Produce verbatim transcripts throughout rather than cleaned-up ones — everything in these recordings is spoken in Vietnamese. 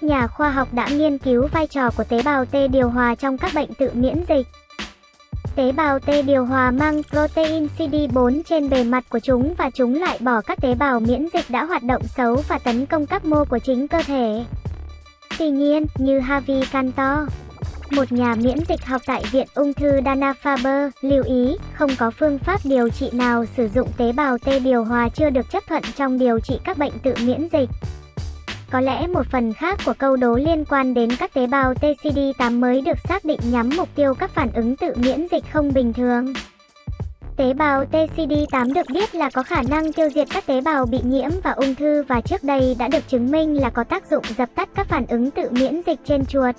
các nhà khoa học đã nghiên cứu vai trò của tế bào T điều hòa trong các bệnh tự miễn dịch. Tế bào T điều hòa mang protein xê đê bốn trên bề mặt của chúng và chúng loại bỏ các tế bào miễn dịch đã hoạt động xấu và tấn công các mô của chính cơ thể. Tuy nhiên, như Harvey Cantor, một nhà miễn dịch học tại Viện Ung thư Dana-Farber, lưu ý, không có phương pháp điều trị nào sử dụng tế bào T điều hòa chưa được chấp thuận trong điều trị các bệnh tự miễn dịch. Có lẽ một phần khác của câu đố liên quan đến các tế bào tê xê đê tám mới được xác định nhắm mục tiêu các phản ứng tự miễn dịch không bình thường. Tế bào tê xê đê tám được biết là có khả năng tiêu diệt các tế bào bị nhiễm và ung thư và trước đây đã được chứng minh là có tác dụng dập tắt các phản ứng tự miễn dịch trên chuột.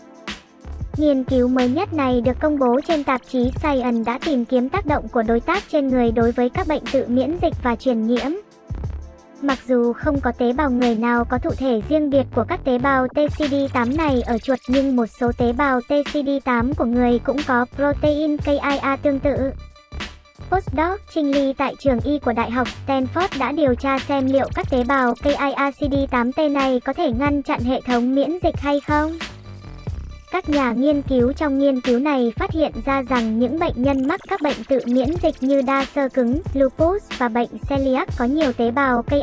Nghiên cứu mới nhất này được công bố trên tạp chí Science đã tìm kiếm tác động của đối tác trên người đối với các bệnh tự miễn dịch và truyền nhiễm. Mặc dù không có tế bào người nào có thụ thể riêng biệt của các tế bào tê xê đê tám này ở chuột, nhưng một số tế bào tê xê đê tám của người cũng có protein kia tương tự. Postdoc Jing Li tại trường y của Đại học Stanford đã điều tra xem liệu các tế bào kia xê đê tám tê này có thể ngăn chặn hệ thống miễn dịch hay không. Các nhà nghiên cứu trong nghiên cứu này phát hiện ra rằng những bệnh nhân mắc các bệnh tự miễn dịch như đa xơ cứng, lupus và bệnh celiac có nhiều tế bào kia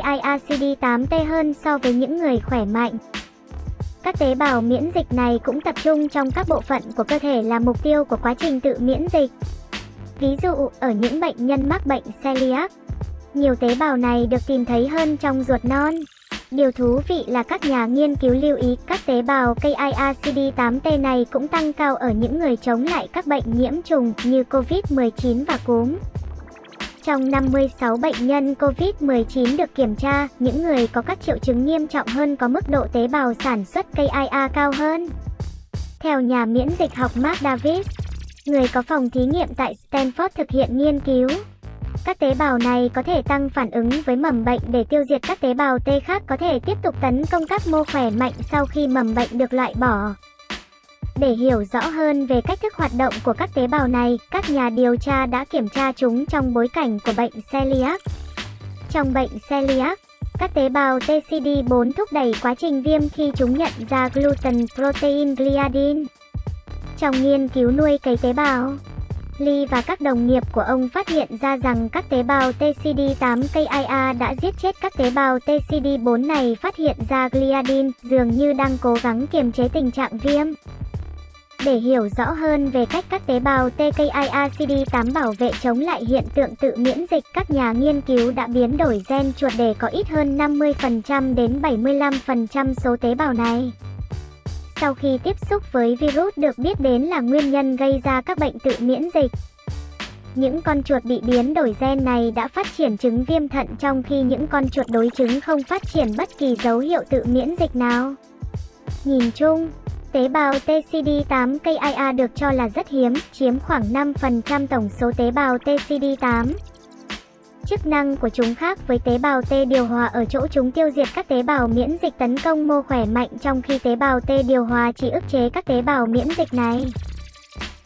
xê đê tám tê hơn so với những người khỏe mạnh. Các tế bào miễn dịch này cũng tập trung trong các bộ phận của cơ thể là mục tiêu của quá trình tự miễn dịch. Ví dụ, ở những bệnh nhân mắc bệnh celiac, nhiều tế bào này được tìm thấy hơn trong ruột non. Điều thú vị là các nhà nghiên cứu lưu ý các tế bào kia xê đê tám tê này cũng tăng cao ở những người chống lại các bệnh nhiễm trùng như covid mười chín và cúm. Trong năm mươi sáu bệnh nhân covid mười chín được kiểm tra, những người có các triệu chứng nghiêm trọng hơn có mức độ tế bào sản xuất kia cao hơn. Theo nhà miễn dịch học Mark Davis, người có phòng thí nghiệm tại Stanford thực hiện nghiên cứu, các tế bào này có thể tăng phản ứng với mầm bệnh để tiêu diệt các tế bào T khác có thể tiếp tục tấn công các mô khỏe mạnh sau khi mầm bệnh được loại bỏ. Để hiểu rõ hơn về cách thức hoạt động của các tế bào này, các nhà điều tra đã kiểm tra chúng trong bối cảnh của bệnh celiac. Trong bệnh celiac, các tế bào tê xê đê bốn thúc đẩy quá trình viêm khi chúng nhận ra gluten protein gliadin. Trong nghiên cứu nuôi cấy tế bào, Li và các đồng nghiệp của ông phát hiện ra rằng các tế bào tê xê đê tám kia đã giết chết các tế bào tê xê đê bốn này. Phát hiện ra gliadin dường như đang cố gắng kiềm chế tình trạng viêm. Để hiểu rõ hơn về cách các tế bào tê kia xê đê tám bảo vệ chống lại hiện tượng tự miễn dịch, các nhà nghiên cứu đã biến đổi gen chuột để có ít hơn năm mươi phần trăm đến bảy mươi lăm phần trăm số tế bào này. Sau khi tiếp xúc với virus được biết đến là nguyên nhân gây ra các bệnh tự miễn dịch. Những con chuột bị biến đổi gen này đã phát triển chứng viêm thận, trong khi những con chuột đối chứng không phát triển bất kỳ dấu hiệu tự miễn dịch nào. Nhìn chung, tế bào tê xê đê tám kia được cho là rất hiếm, chiếm khoảng năm phần trăm tổng số tế bào tê xê đê tám. Chức năng của chúng khác với tế bào T điều hòa ở chỗ chúng tiêu diệt các tế bào miễn dịch tấn công mô khỏe mạnh, trong khi tế bào T điều hòa chỉ ức chế các tế bào miễn dịch này.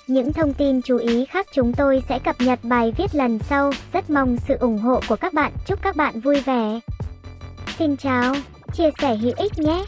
Những thông tin chú ý khác chúng tôi sẽ cập nhật bài viết lần sau. Rất mong sự ủng hộ của các bạn. Chúc các bạn vui vẻ. Xin chào, chia sẻ hữu ích nhé!